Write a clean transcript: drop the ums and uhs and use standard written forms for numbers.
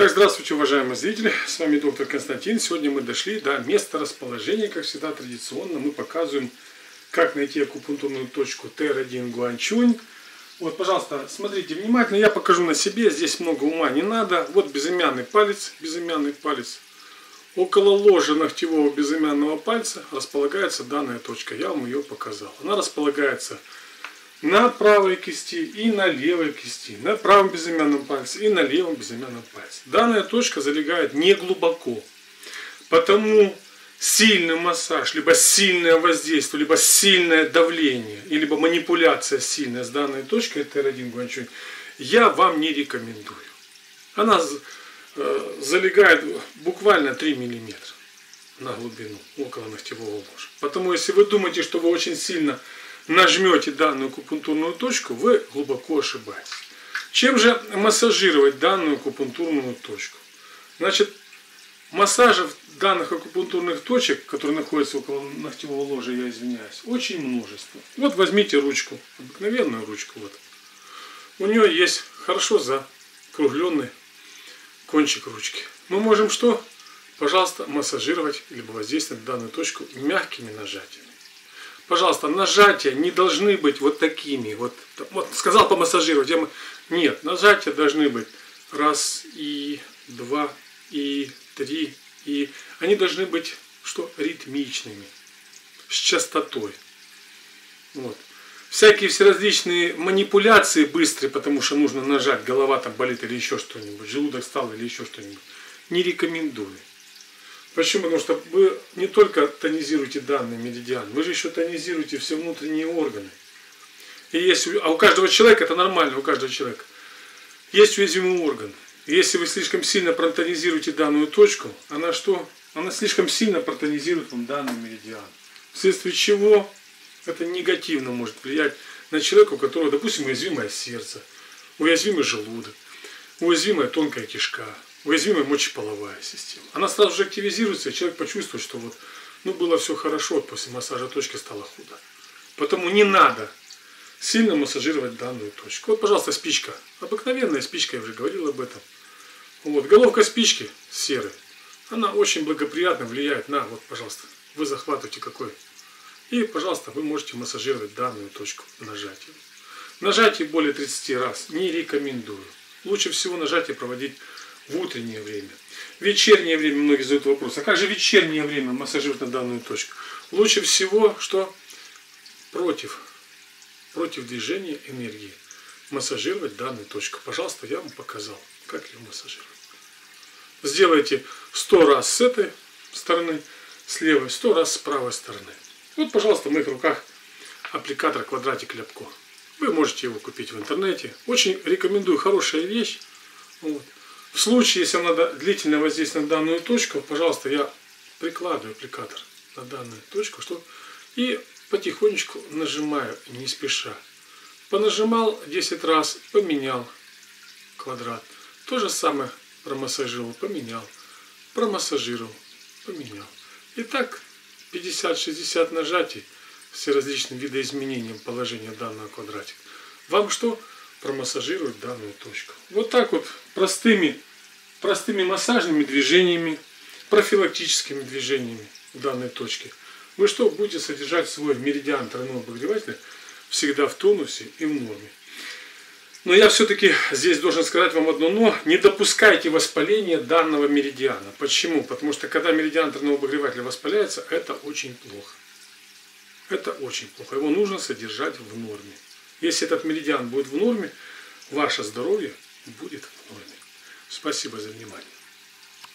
Так, здравствуйте, уважаемые зрители, с вами доктор Константин. Сегодня мы дошли до места расположения, как всегда традиционно. Мы показываем, как найти акупунктурную точку TR1 Гуан-Чун. Вот, пожалуйста, смотрите внимательно, я покажу на себе, здесь много ума не надо. Вот безымянный палец, около ложа ногтевого безымянного пальца располагается данная точка, я вам ее показал. Она располагается на правой кисти и на левой кисти, на правом безымянном пальце и на левом безымянном пальце. Данная точка залегает не глубоко, потому сильный массаж, либо сильное воздействие, либо сильное давление, либо манипуляция сильная с данной точкой TR1 Гуан-Чун я вам не рекомендую. Она залегает буквально 3 мм на глубину, около ногтевого ложа. Потому если вы думаете, что вы очень сильно нажмете данную акупунктурную точку, вы глубоко ошибаетесь. Чем же массажировать данную акупунктурную точку? Значит, массажев данных акупунктурных точек, которые находятся около ногтевого ложа, я извиняюсь, очень множество. Вот возьмите ручку, обыкновенную ручку. Вот. У нее есть хорошо закругленный кончик ручки. Мы можем что? Пожалуйста, массажировать либо воздействовать на данную точку мягкими нажатиями. Пожалуйста, нажатия не должны быть вот такими. Вот сказал помассажировать. Нет, нажатия должны быть раз и два и три и. Они должны быть что? Ритмичными, с частотой. Вот. Всякие всеразличные манипуляции быстрые, потому что нужно нажать, голова там болит или еще что-нибудь, желудок стал или еще что-нибудь, не рекомендую. Почему? Потому что вы не только тонизируете данный меридиан, вы же еще тонизируете все внутренние органы. И если, а у каждого человека, это нормально, у каждого человека, есть уязвимый орган. И если вы слишком сильно протонизируете данную точку, она что? Она слишком сильно протонизирует вам данный меридиан. Вследствие чего это негативно может влиять на человека, у которого, допустим, уязвимое сердце, уязвимый желудок, уязвимая тонкая кишка, уязвимая мочеполовая система. Она сразу же активизируется, и человек почувствует, что вот, ну, было все хорошо, после массажа точки стало худо. Потому не надо сильно массажировать данную точку. Вот, пожалуйста, спичка. Обыкновенная спичка, я уже говорил об этом. Вот, головка спички серой. Она очень благоприятно влияет на, вот, пожалуйста, вы захватываете какой. И, пожалуйста, вы можете массажировать данную точку нажатием. Нажатие более 30 раз не рекомендую. Лучше всего нажатие проводить в утреннее время. В вечернее время многие задают вопрос, а как же в вечернее время массажировать на данную точку? Лучше всего, что против движения энергии массажировать данную точку. Пожалуйста, я вам показал, как ее массажировать. Сделайте 100 раз с этой стороны, с левой, 100 раз с правой стороны. Вот, пожалуйста, в моих руках аппликатор квадратик ляпко. Вы можете его купить в интернете. Очень рекомендую, хорошая вещь. Вот. В случае, если вам надо длительно воздействовать на данную точку, пожалуйста, я прикладываю аппликатор на данную точку, что и потихонечку нажимаю, не спеша. Понажимал 10 раз, поменял квадрат. То же самое промассажировал, поменял. Промассажировал, поменял. И так 50-60 нажатий с различным видоизменением положения данного квадратика. Вам что? Промассажируют данную точку. Вот так вот простыми массажными движениями, профилактическими движениями данной точки вы что? Будете содержать свой меридиан тройного обогревателя всегда в тонусе и в норме. Но я все-таки здесь должен сказать вам одно но. Не допускайте воспаления данного меридиана. Почему? Потому что когда меридиан тройного обогревателя воспаляется, это очень плохо. Это очень плохо. Его нужно содержать в норме. Если этот меридиан будет в норме, ваше здоровье будет в норме. Спасибо за внимание.